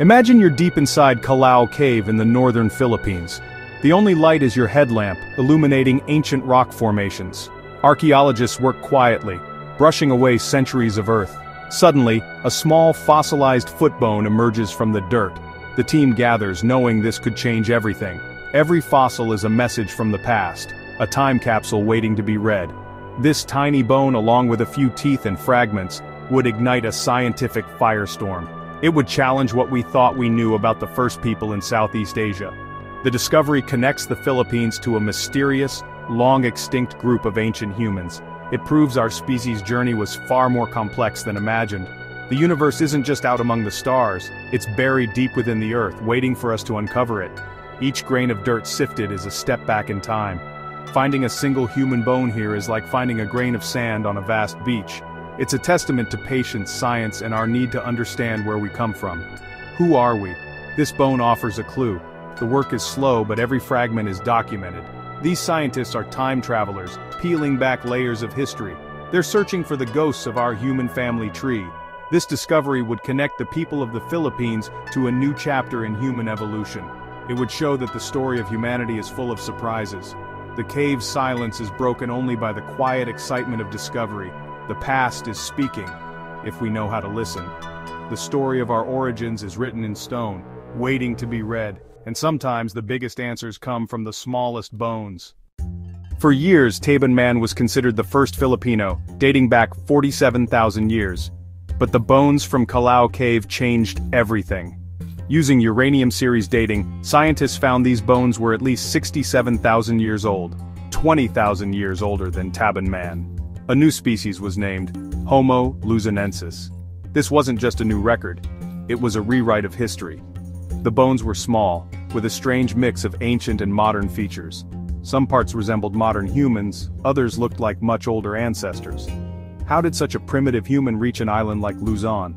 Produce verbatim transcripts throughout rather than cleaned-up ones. Imagine you're deep inside Callao Cave in the northern Philippines. The only light is your headlamp, illuminating ancient rock formations. Archaeologists work quietly, brushing away centuries of earth. Suddenly, a small fossilized footbone emerges from the dirt. The team gathers, knowing this could change everything. Every fossil is a message from the past, a time capsule waiting to be read. This tiny bone, along with a few teeth and fragments, would ignite a scientific firestorm. It would challenge what we thought we knew about the first people in Southeast Asia. The discovery connects the Philippines to a mysterious, long-extinct group of ancient humans. It proves our species' journey was far more complex than imagined. The universe isn't just out among the stars, it's buried deep within the earth, waiting for us to uncover it. Each grain of dirt sifted is a step back in time. Finding a single human bone here is like finding a grain of sand on a vast beach. It's a testament to patience, science, and our need to understand where we come from. Who are we? This bone offers a clue. The work is slow, but every fragment is documented. These scientists are time travelers, peeling back layers of history. They're searching for the ghosts of our human family tree. This discovery would connect the people of the Philippines to a new chapter in human evolution. It would show that the story of humanity is full of surprises. The cave's silence is broken only by the quiet excitement of discovery. The past is speaking, if we know how to listen. The story of our origins is written in stone, waiting to be read. And sometimes the biggest answers come from the smallest bones. For years, Tabon Man was considered the first Filipino, dating back forty-seven thousand years. But the bones from Callao Cave changed everything. Using uranium series dating, scientists found these bones were at least sixty-seven thousand years old, twenty thousand years older than Tabon Man. A new species was named, Homo luzonensis. This wasn't just a new record, it was a rewrite of history. The bones were small, with a strange mix of ancient and modern features. Some parts resembled modern humans, others looked like much older ancestors. How did such a primitive human reach an island like Luzon?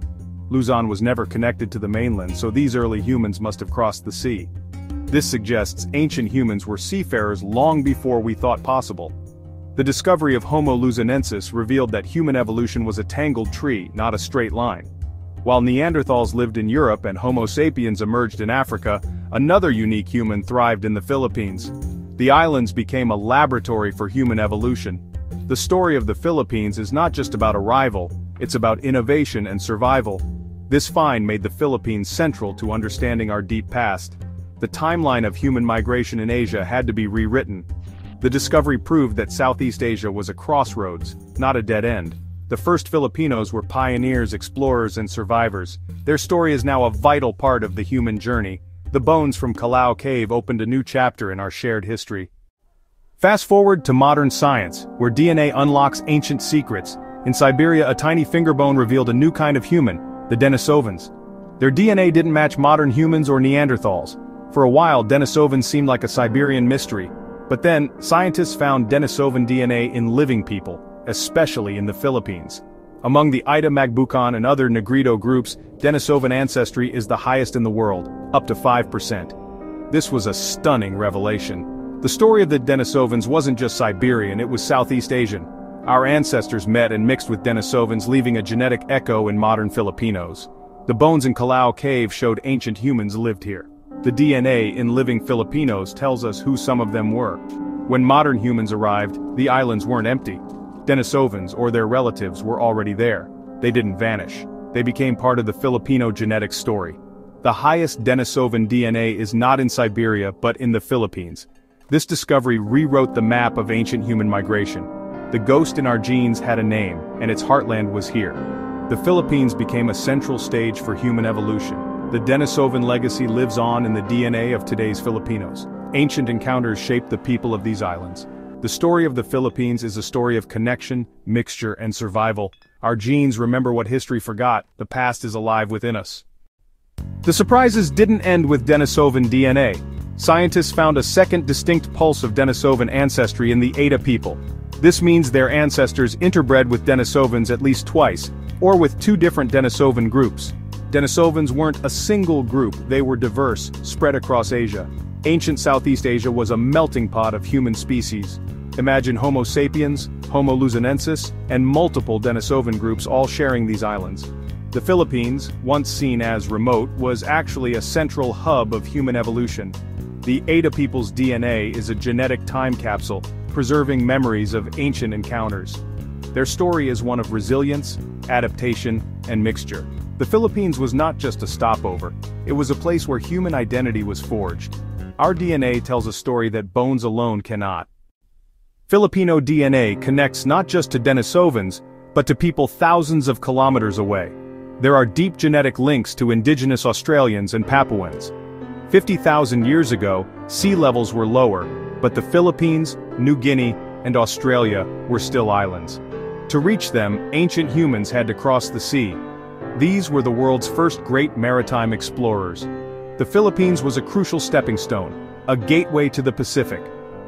Luzon was never connected to the mainland, so these early humans must have crossed the sea. This suggests ancient humans were seafarers long before we thought possible. The discovery of Homo luzonensis revealed that human evolution was a tangled tree, not a straight line. While Neanderthals lived in Europe and Homo sapiens emerged in Africa, another unique human thrived in the Philippines. The islands became a laboratory for human evolution. The story of the Philippines is not just about arrival, it's about innovation and survival. This find made the Philippines central to understanding our deep past. The timeline of human migration in Asia had to be rewritten. The discovery proved that Southeast Asia was a crossroads, not a dead end. The first Filipinos were pioneers, explorers, and survivors. Their story is now a vital part of the human journey. The bones from Callao Cave opened a new chapter in our shared history. Fast forward to modern science, where D N A unlocks ancient secrets. In Siberia, a tiny finger bone revealed a new kind of human, the Denisovans. Their D N A didn't match modern humans or Neanderthals. For a while, Denisovans seemed like a Siberian mystery. But then, scientists found Denisovan D N A in living people, especially in the Philippines. Among the Aeta Magbukon and other Negrito groups, Denisovan ancestry is the highest in the world, up to five percent. This was a stunning revelation. The story of the Denisovans wasn't just Siberian, it was Southeast Asian. Our ancestors met and mixed with Denisovans, leaving a genetic echo in modern Filipinos. The bones in Callao Cave showed ancient humans lived here. The D N A in living Filipinos tells us who some of them were. When modern humans arrived, the islands weren't empty. Denisovans or their relatives were already there. They didn't vanish. They became part of the Filipino genetic story. The highest Denisovan D N A is not in Siberia but in the Philippines. This discovery rewrote the map of ancient human migration. The ghost in our genes had a name, and its heartland was here. The Philippines became a central stage for human evolution. The Denisovan legacy lives on in the D N A of today's Filipinos. Ancient encounters shaped the people of these islands. The story of the Philippines is a story of connection, mixture, and survival. Our genes remember what history forgot. The past is alive within us. The surprises didn't end with Denisovan D N A. Scientists found a second distinct pulse of Denisovan ancestry in the Aeta people. This means their ancestors interbred with Denisovans at least twice, or with two different Denisovan groups. Denisovans weren't a single group, they were diverse, spread across Asia. Ancient Southeast Asia was a melting pot of human species. Imagine Homo sapiens, Homo luzonensis, and multiple Denisovan groups all sharing these islands. The Philippines, once seen as remote, was actually a central hub of human evolution. The Aeta people's D N A is a genetic time capsule, preserving memories of ancient encounters. Their story is one of resilience, adaptation, and mixture. The Philippines was not just a stopover, it was a place where human identity was forged. Our D N A tells a story that bones alone cannot. Filipino D N A connects not just to Denisovans, but to people thousands of kilometers away. There are deep genetic links to indigenous Australians and Papuans. fifty thousand years ago, sea levels were lower, but the Philippines, New Guinea, and Australia were still islands. To reach them, ancient humans had to cross the sea. These were the world's first great maritime explorers. The Philippines was a crucial stepping stone, a gateway to the Pacific.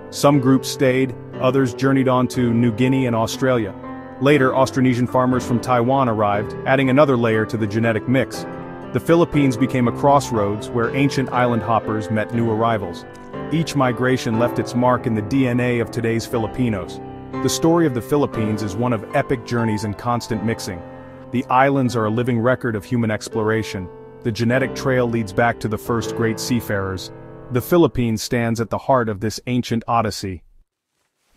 Some groups stayed, others journeyed on to New Guinea and Australia. Later, Austronesian farmers from Taiwan arrived, adding another layer to the genetic mix. The Philippines became a crossroads where ancient island hoppers met new arrivals. Each migration left its mark in the D N A of today's Filipinos. The story of the Philippines is one of epic journeys and constant mixing. The islands are a living record of human exploration. The genetic trail leads back to the first great seafarers. The Philippines stands at the heart of this ancient odyssey.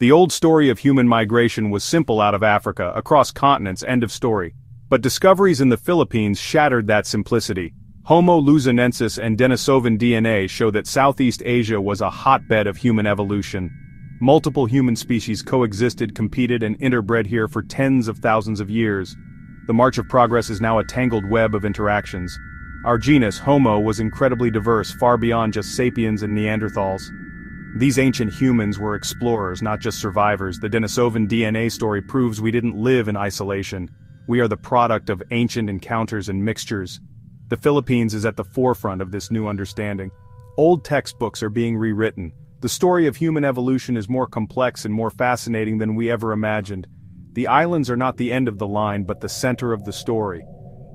The old story of human migration was simple: out of Africa, across continents, end of story. But discoveries in the Philippines shattered that simplicity. Homo luzonensis and Denisovan D N A show that Southeast Asia was a hotbed of human evolution. Multiple human species coexisted, competed, and interbred here for tens of thousands of years. The march of progress is now a tangled web of interactions. Our genus, Homo, was incredibly diverse, far beyond just sapiens and Neanderthals. These ancient humans were explorers, not just survivors. The Denisovan D N A story proves we didn't live in isolation. We are the product of ancient encounters and mixtures. The Philippines is at the forefront of this new understanding. Old textbooks are being rewritten. The story of human evolution is more complex and more fascinating than we ever imagined. The islands are not the end of the line, but the center of the story.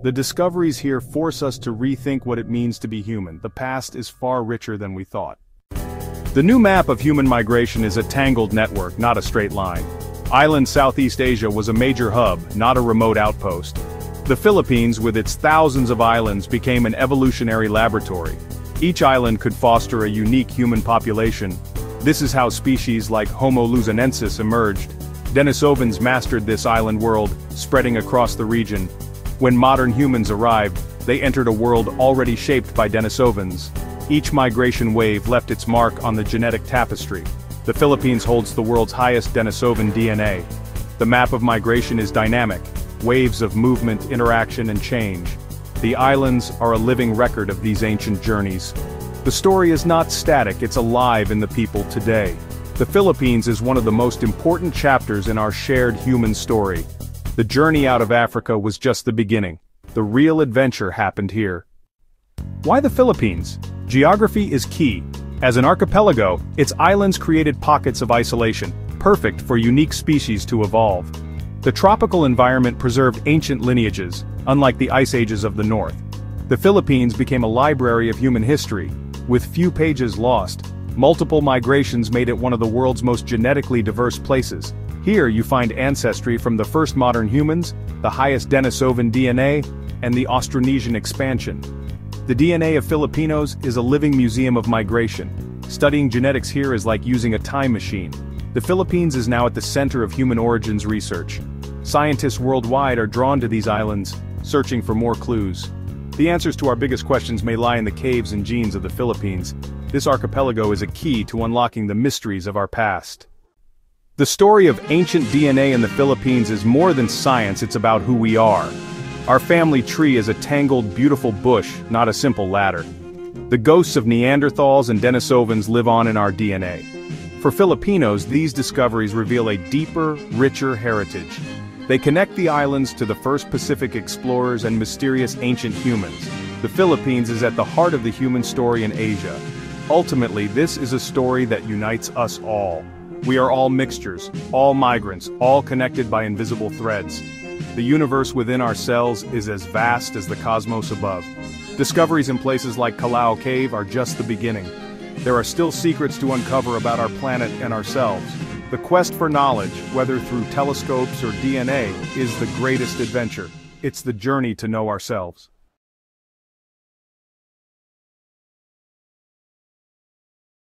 The discoveries here force us to rethink what it means to be human. The past is far richer than we thought. The new map of human migration is a tangled network, not a straight line. Island Southeast Asia was a major hub, not a remote outpost. The Philippines, with its thousands of islands, became an evolutionary laboratory. Each island could foster a unique human population. This is how species like Homo luzonensis emerged. Denisovans mastered this island world, spreading across the region. When modern humans arrived, they entered a world already shaped by Denisovans. Each migration wave left its mark on the genetic tapestry. The Philippines holds the world's highest Denisovan D N A. The map of migration is dynamic, waves of movement, interaction, and change. The islands are a living record of these ancient journeys. The story is not static, it's alive in the people today. The Philippines is one of the most important chapters in our shared human story. The journey out of Africa was just the beginning. The real adventure happened here. Why the Philippines? Geography is key. As an archipelago, its islands created pockets of isolation, perfect for unique species to evolve. The tropical environment preserved ancient lineages, unlike the ice ages of the north. The Philippines became a library of human history, with few pages lost. Multiple migrations made it one of the world's most genetically diverse places. Here you find ancestry from the first modern humans, the highest Denisovan D N A, and the Austronesian expansion. The D N A of Filipinos is a living museum of migration. Studying genetics here is like using a time machine. The Philippines is now at the center of human origins research. Scientists worldwide are drawn to these islands, searching for more clues. The answers to our biggest questions may lie in the caves and genes of the Philippines. This archipelago is a key to unlocking the mysteries of our past. The story of ancient D N A in the Philippines is more than science, it's about who we are. Our family tree is a tangled, beautiful bush, not a simple ladder. The ghosts of Neanderthals and Denisovans live on in our D N A. For Filipinos, these discoveries reveal a deeper, richer heritage. They connect the islands to the first Pacific explorers and mysterious ancient humans. The Philippines is at the heart of the human story in Asia. Ultimately, this is a story that unites us all. We are all mixtures, all migrants, all connected by invisible threads. The universe within ourselves is as vast as the cosmos above. Discoveries in places like Callao Cave are just the beginning. There are still secrets to uncover about our planet and ourselves. The quest for knowledge, whether through telescopes or D N A, is the greatest adventure. It's the journey to know ourselves.